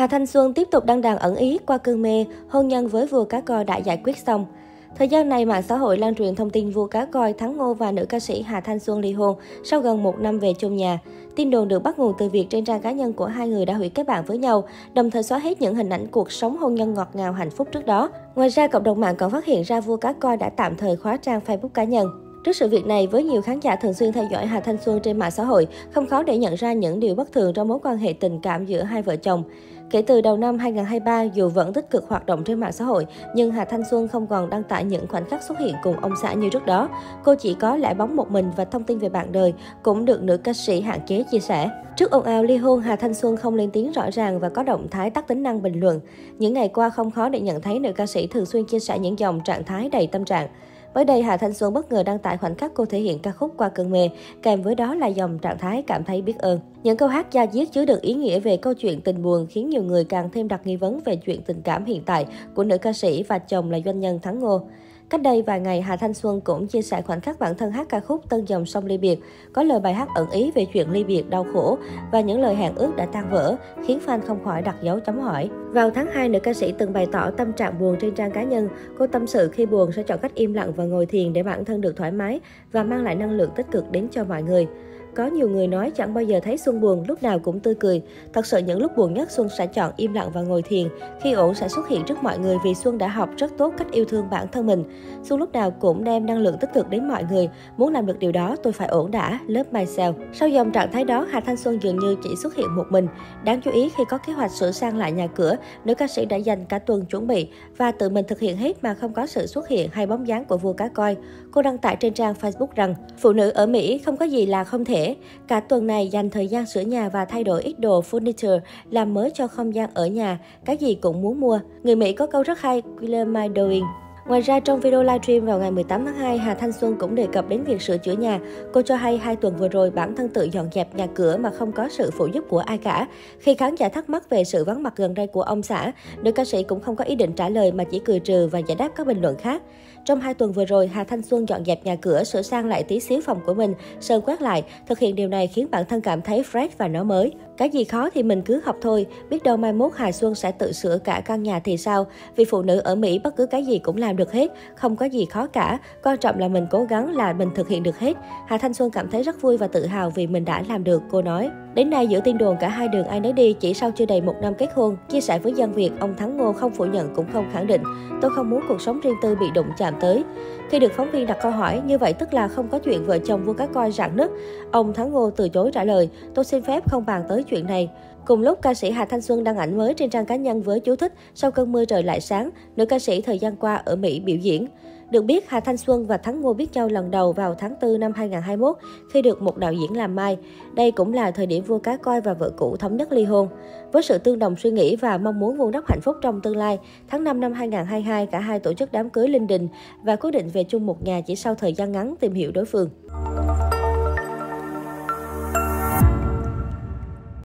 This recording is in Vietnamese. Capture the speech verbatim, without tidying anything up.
Hà Thanh Xuân tiếp tục đăng đàn ẩn ý qua cơn mê, hôn nhân với vua cá Koi đã giải quyết xong. Thời gian này, mạng xã hội lan truyền thông tin vua cá Koi, Thắng Ngô và nữ ca sĩ Hà Thanh Xuân ly hôn sau gần một năm về chung nhà. Tin đồn được bắt nguồn từ việc trên trang cá nhân của hai người đã hủy kết bạn với nhau, đồng thời xóa hết những hình ảnh cuộc sống hôn nhân ngọt ngào hạnh phúc trước đó. Ngoài ra, cộng đồng mạng còn phát hiện ra vua cá Koi đã tạm thời khóa trang Facebook cá nhân. Trước sự việc này, với nhiều khán giả thường xuyên theo dõi Hà Thanh Xuân trên mạng xã hội, không khó để nhận ra những điều bất thường trong mối quan hệ tình cảm giữa hai vợ chồng. Kể từ đầu năm hai nghìn không trăm hai mươi ba, dù vẫn tích cực hoạt động trên mạng xã hội, nhưng Hà Thanh Xuân không còn đăng tải những khoảnh khắc xuất hiện cùng ông xã như trước đó. Cô chỉ có lẻ bóng một mình và thông tin về bạn đời cũng được nữ ca sĩ hạn chế chia sẻ. Trước ồn ào ly hôn, Hà Thanh Xuân không lên tiếng rõ ràng và có động thái tắt tính năng bình luận. Những ngày qua, không khó để nhận thấy nữ ca sĩ thường xuyên chia sẻ những dòng trạng thái đầy tâm trạng. Mới đây, Hà Thanh Xuân bất ngờ đăng tải khoảnh khắc cô thể hiện ca khúc Qua Cơn Mê, kèm với đó là dòng trạng thái cảm thấy biết ơn. Những câu hát da diết chứa đựng ý nghĩa về câu chuyện tình buồn khiến nhiều người càng thêm đặt nghi vấn về chuyện tình cảm hiện tại của nữ ca sĩ và chồng là doanh nhân Thắng Ngô. Cách đây vài ngày, Hà Thanh Xuân cũng chia sẻ khoảnh khắc bản thân hát ca khúc Tân Dòng Sông Ly Biệt, có lời bài hát ẩn ý về chuyện ly biệt đau khổ và những lời hẹn ước đã tan vỡ, khiến fan không khỏi đặt dấu chấm hỏi. Vào tháng hai, nữ ca sĩ từng bày tỏ tâm trạng buồn trên trang cá nhân. Cô tâm sự khi buồn sẽ chọn cách im lặng và ngồi thiền để bản thân được thoải mái và mang lại năng lượng tích cực đến cho mọi người. Có nhiều người nói chẳng bao giờ thấy Xuân buồn, lúc nào cũng tươi cười. Thật sự những lúc buồn nhất Xuân sẽ chọn im lặng và ngồi thiền. Khi ổn sẽ xuất hiện trước mọi người vì Xuân đã học rất tốt cách yêu thương bản thân mình. Xuân lúc nào cũng đem năng lượng tích cực đến mọi người. Muốn làm được điều đó tôi phải ổn đã, lớp myself. Sau dòng trạng thái đó, Hà Thanh Xuân dường như chỉ xuất hiện một mình. Đáng chú ý, khi có kế hoạch sửa sang lại nhà cửa, nữ ca sĩ đã dành cả tuần chuẩn bị và tự mình thực hiện hết mà không có sự xuất hiện hay bóng dáng của vua cá Koi. Cô đăng tải trên trang Facebook rằng phụ nữ ở Mỹ không có gì là không thể. Cả tuần này dành thời gian sửa nhà và thay đổi ít đồ furniture, làm mới cho không gian ở nhà, cái gì cũng muốn mua. Người Mỹ có câu rất hay, "We love my doing". Ngoài ra, trong video livestream vào ngày mười tám tháng hai, Hà Thanh Xuân cũng đề cập đến việc sửa chữa nhà. Cô cho hay hai tuần vừa rồi bản thân tự dọn dẹp nhà cửa mà không có sự phụ giúp của ai cả. Khi khán giả thắc mắc về sự vắng mặt gần đây của ông xã, nữ ca sĩ cũng không có ý định trả lời mà chỉ cười trừ và giải đáp các bình luận khác. Trong hai tuần vừa rồi, Hà Thanh Xuân dọn dẹp nhà cửa, sửa sang lại tí xíu phòng của mình, sơn quét lại. Thực hiện điều này khiến bản thân cảm thấy fresh và nó mới. Cái gì khó thì mình cứ học thôi, biết đâu mai mốt Hà Xuân sẽ tự sửa cả căn nhà thì sao. Vì phụ nữ ở Mỹ bất cứ cái gì cũng làm được hết, không có gì khó cả, quan trọng là mình cố gắng là mình thực hiện được hết. Hà Thanh Xuân cảm thấy rất vui và tự hào vì mình đã làm được, cô nói. Đến nay, giữa tin đồn cả hai đường ai nấy đi, chỉ sau chưa đầy một năm kết hôn, chia sẻ với dân Việt, ông Thắng Ngô không phủ nhận cũng không khẳng định. Tôi không muốn cuộc sống riêng tư bị đụng chạm tới. Khi được phóng viên đặt câu hỏi, như vậy tức là không có chuyện vợ chồng vua cá Koi rạn nứt, ông Thắng Ngô từ chối trả lời, tôi xin phép không bàn tới chuyện này. Cùng lúc, ca sĩ Hà Thanh Xuân đăng ảnh mới trên trang cá nhân với chú thích sau cơn mưa trời lại sáng, nữ ca sĩ thời gian qua ở Mỹ biểu diễn. Được biết, Hà Thanh Xuân và Thắng Ngô biết nhau lần đầu vào tháng tư năm hai nghìn không trăm hai mươi mốt khi được một đạo diễn làm mai. Đây cũng là thời điểm vua cá Koi và vợ cũ thống nhất ly hôn. Với sự tương đồng suy nghĩ và mong muốn vun đắp hạnh phúc trong tương lai, tháng năm năm hai nghìn không trăm hai mươi hai, cả hai tổ chức đám cưới linh đình và quyết định về chung một nhà chỉ sau thời gian ngắn tìm hiểu đối phương.